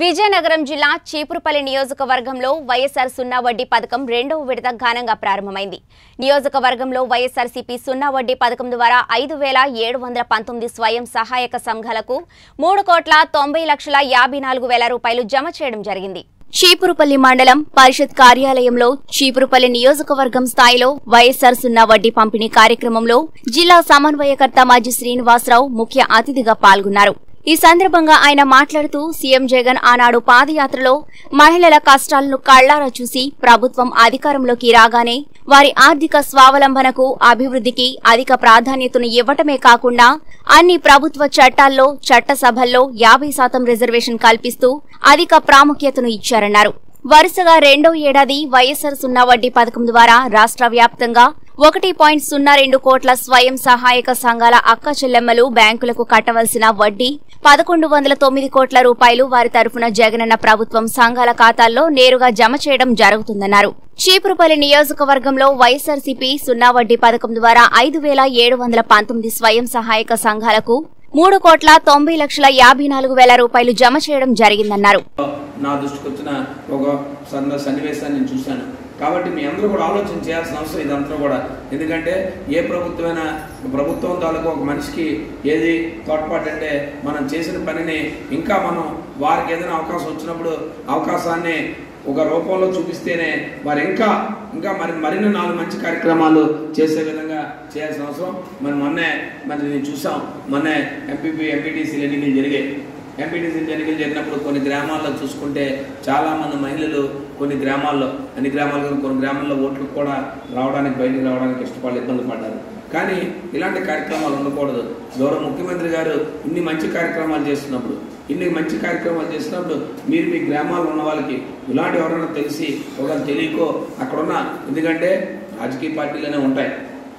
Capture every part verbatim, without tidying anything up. విజయనగరం జిల్లా చీపురుపల్లి నియోజకవర్గంలో వైఎస్ఆర్ సున్నా వడ్డీ పథకం రెండవ విడత ఘనంగా ప్రారంభమైంది. నియోజకవర్గంలో వైఎస్ఆర్సీపీ సున్నా వడ్డీ పథకం ద్వారా ఐదు వేల ఏడు వందల పంతొమ్మిది స్వయం సహాయక సంఘాలకు మూడు కోట్ల తొంభై లక్షల యాభై నాలుగు వేల రూపాయలు జమ చేయడం జరిగింది. చీపురుపల్లి మండలం పరిషత్ కార్యాలయంలో చీపురుపల్లి నియోజకవర్గం స్థాయిలో వైఎస్ఆర్ సున్నా వడ్డీ పంపిణీ కార్యక్రమంలో జిల్లా సమన్వయకర్త మాజీ శ్రీనివాసరావు ముఖ్య అతిథిగా పాల్గొన్నారు. ఈ సందర్భంగా ఆయన మాట్లాడుతూ సీఎం జగన్ ఆనాడు పాదయాత్రలో మహిళల కష్టాలను కళ్లారా చూసి ప్రభుత్వం అధికారంలోకి రాగానే వారి ఆర్థిక స్వావలంబనకు అభివృద్ధికి అధిక ప్రాధాన్యతను ఇవ్వటమే కాకుండా అన్ని ప్రభుత్వ చట్టాల్లో చట్టసభల్లో యాభై శాతం రిజర్వేషన్ కల్పిస్తూ అధిక ప్రాముఖ్యతను ఇచ్చారన్నారు. వరుసగా రెండో ఏడాది వైఎస్ఆర్ సున్నా వడ్డీ పథకం ద్వారా రాష్ట్ర వ్యాప్తంగా ఒకటి పాయింట్ సున్నా రెండు కోట్ల స్వయం సహాయక సంఘాల అక్క చెల్లెమ్మలు బ్యాంకులకు కట్టవలసిన వడ్డీ పదకొండు వందల తొమ్మిది కోట్ల రూపాయలు వారి తరఫున జగనన్న ప్రభుత్వం సంఘాల ఖాతాల్లో నేరుగా జమ చేయడం జరుగుతుందన్నారు. చీపురుపల్లి నియోజకవర్గంలో వైఎస్ఆర్సీపీ సున్నా వడ్డీ పథకం ద్వారా ఐదు వేల ఏడు వందల పంతొమ్మిది స్వయం సహాయక సంఘాలకు మూడు కోట్ల తొంభై లక్షల యాభై నాలుగు వేల రూపాయలు జమ చేయడం జరిగిందన్నారు. నా దృష్టికి వచ్చిన ఒక సన్న సన్నివేశాన్ని నేను చూశాను కాబట్టి మీ అందరూ కూడా ఆలోచన చేయాల్సిన అవసరం ఇదంతా కూడా, ఎందుకంటే ఏ ప్రభుత్వమైన ప్రభుత్వం తాలూకు ఒక మనిషికి ఏది తోడ్పాటు అంటే మనం చేసిన పనిని ఇంకా మనం వారికి ఏదైనా అవకాశం వచ్చినప్పుడు అవకాశాన్ని ఒక రూపంలో చూపిస్తేనే వారు ఇంకా ఇంకా మరి మరిన్ని నాలుగు మంచి కార్యక్రమాలు చేసే విధంగా చేయాల్సిన అవసరం మనం మొన్నే మరి నేను చూసాం. మొన్నే ఎంపీపీ ఎంపీటీసీలు ఎన్నికలు జరిగాయి. ఎంపీటీసీలు ఎన్నికలు జరిగినప్పుడు కొన్ని గ్రామాల్లో చూసుకుంటే చాలామంది మహిళలు కొన్ని గ్రామాల్లో అన్ని గ్రామాల్లో కొన్ని గ్రామాల్లో ఓట్లు కూడా రావడానికి బయటకు రావడానికి ఇష్టపడి ఇబ్బంది పడ్డారు. కానీ ఇలాంటి కార్యక్రమాలు ఉండకూడదు. గౌరవ ముఖ్యమంత్రి గారు ఇన్ని మంచి కార్యక్రమాలు చేస్తున్నప్పుడు ఇన్ని మంచి కార్యక్రమాలు చేసినప్పుడు మీరు మీ గ్రామాల్లో ఉన్న వాళ్ళకి ఇలాంటి ఎవరైనా తెలిసి ఒకరు తెలియకో అక్కడున్న, ఎందుకంటే రాజకీయ పార్టీలనే ఉంటాయి,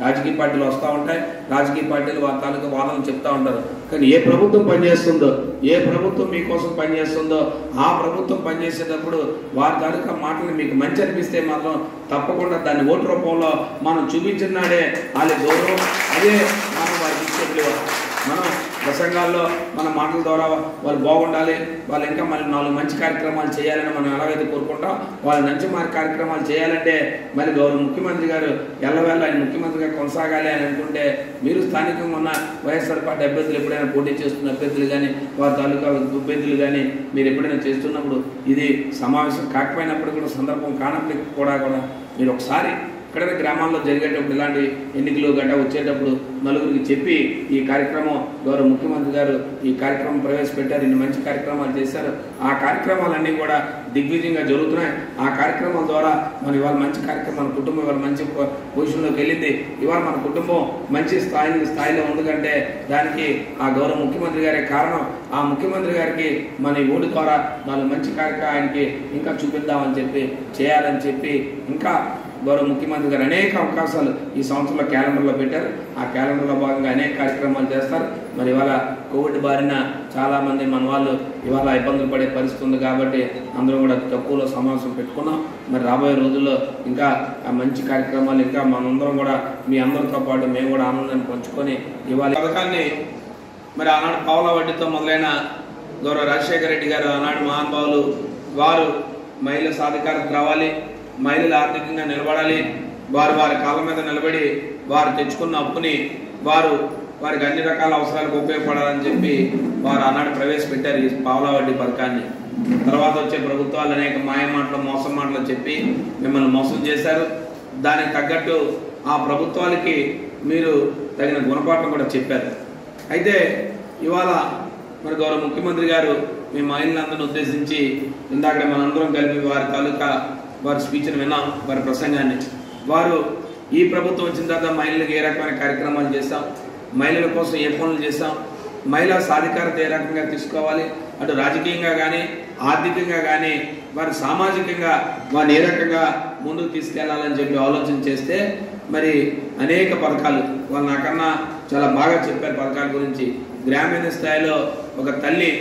రాజకీయ పార్టీలు వస్తూ ఉంటాయి, రాజకీయ పార్టీలు వాళ్ళ తాలూకా వాదనలు చెప్తా ఉంటారు. కానీ ఏ ప్రభుత్వం పనిచేస్తుందో ఏ ప్రభుత్వం మీకోసం పనిచేస్తుందో ఆ ప్రభుత్వం పనిచేసేటప్పుడు వారి తాలూకా మాటలు మీకు మంచి అనిపిస్తే మాత్రం తప్పకుండా దాన్ని ఓటు రూపంలో మనం చూపించినాడే వాళ్ళ గౌరవం, అదే మనం వారికి ఇచ్చేవారు. మనం ప్రసంగాల్లో మన మాటల ద్వారా వాళ్ళు బాగుండాలి, వాళ్ళు ఇంకా మళ్ళీ నాలుగు మంచి కార్యక్రమాలు చేయాలని మనం ఎలాగైతే కోరుకుంటాం వాళ్ళు మంచి మార్గ కార్యక్రమాలు చేయాలంటే మరి గౌరవ ముఖ్యమంత్రి గారు ఎల్లవేళ ఆయన ముఖ్యమంత్రిగా కొనసాగాలి అని అనుకుంటే మీరు స్థానికంగా ఉన్న వైఎస్ఆర్ పార్టీ అభ్యర్థులు ఎప్పుడైనా పోటీ చేస్తున్న అభ్యర్థులు కానీ వారి తాలూకా అభ్యర్థులు కానీ మీరు ఎప్పుడైనా చేస్తున్నప్పుడు ఇది సమావేశం కాకపోయినప్పుడు కూడా సందర్భం కానప్పటికీ కూడా కూడా మీరు ఒకసారి ఎక్కడైనా గ్రామాల్లో జరిగేటప్పుడు ఇలాంటి ఎన్నికలు గట్టా వచ్చేటప్పుడు నలుగురికి చెప్పి ఈ కార్యక్రమం గౌరవ ముఖ్యమంత్రి గారు ఈ కార్యక్రమం ప్రవేశపెట్టారు, ఇన్ని మంచి కార్యక్రమాలు చేశారు, ఆ కార్యక్రమాలన్నీ కూడా దిగ్విజయంగా జరుగుతున్నాయి. ఆ కార్యక్రమం ద్వారా మనం ఇవాళ మంచి కార్యక్రమం మన కుటుంబం ఇవాళ మంచి పొజిషన్లోకి వెళ్ళింది, ఇవాళ మన కుటుంబం మంచి స్థాయి స్థాయిలో ఉందంటే దానికి ఆ గౌరవ ముఖ్యమంత్రి గారే కారణం. ఆ ముఖ్యమంత్రి గారికి మన ఓటు ద్వారా నాలుగు మంచి కార్యక్రమానికి ఇంకా చూపిద్దామని చెప్పి చేయాలని చెప్పి ఇంకా గౌరవ ముఖ్యమంత్రి గారు అనేక అవకాశాలు ఈ సంవత్సరంలో క్యాలెండర్లో పెట్టారు. ఆ క్యాలెండర్లో భాగంగా అనేక కార్యక్రమాలు చేస్తారు. మరి ఇవాళ కోవిడ్ బారిన చాలామంది మన వాళ్ళు ఇవాళ ఇబ్బందులు పడే పరిస్థితి ఉంది కాబట్టి అందరూ కూడా తక్కువలో సమావేశం పెట్టుకున్నాం. మరి రాబోయే రోజుల్లో ఇంకా మంచి కార్యక్రమాలు ఇంకా మనందరం కూడా మీ అందరితో పాటు మేము కూడా ఆనందాన్ని పంచుకొని ఇవాళ పథకాన్ని మరి ఆనాడు పావుల వడ్డీతో మొదలైన గౌరవ రాజశేఖర రెడ్డి గారు ఆనాడు మహానుభావులు వారు మహిళా సాధికారత రావాలి, మహిళలు ఆర్థికంగా నిలబడాలి, వారు వారి కాళ్ళ మీద నిలబడి వారు తెచ్చుకున్న అప్పుని వారు వారికి అన్ని రకాల అవసరాలకు ఉపయోగపడాలని చెప్పి వారు ఆనాడు ప్రవేశపెట్టారు ఈ పావలా వడ్డీ పథకాన్ని. తర్వాత వచ్చే ప్రభుత్వాలు అనేక మాయమాటలు మోసం మాటలు చెప్పి మిమ్మల్ని మోసం చేశారు. దానికి తగ్గట్టు ఆ ప్రభుత్వాలకి మీరు తగిన గుణపాఠం కూడా చెప్పారు. అయితే ఇవాళ మరి గౌరవ ముఖ్యమంత్రి గారు మీ మహిళలందరినీ ఉద్దేశించి ఇందాక మనందరం కలిపి వారి తాలూకా వారి స్పీచ్ను విన్నాం, వారి ప్రసంగాన్ని. వారు ఈ ప్రభుత్వం వచ్చిన తర్వాత మహిళలకు ఏ రకమైన కార్యక్రమాలు చేస్తాం, మహిళల కోసం ఏ పనులు చేస్తాం, మహిళా సాధికారత ఏ రకంగా తీసుకోవాలి, అటు రాజకీయంగా కానీ ఆర్థికంగా కానీ వారి సామాజికంగా వారిని ఏ రకంగా ముందుకు తీసుకెళ్లాలని చెప్పి ఆలోచన చేస్తే మరి అనేక పథకాలు వాళ్ళు నాకన్నా చాలా బాగా చెప్పారు. పథకాల గురించి గ్రామీణ స్థాయిలో ఒక తల్లి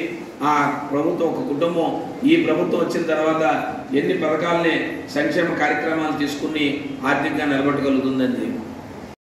ఆ ప్రభుత్వం ఒక కుటుంబం ఈ ప్రభుత్వం వచ్చిన తర్వాత ఎన్ని పథకాలని సంక్షేమ కార్యక్రమాలు తీసుకుని ఆర్థికంగా నిలబెట్టగలుగుతుందండి.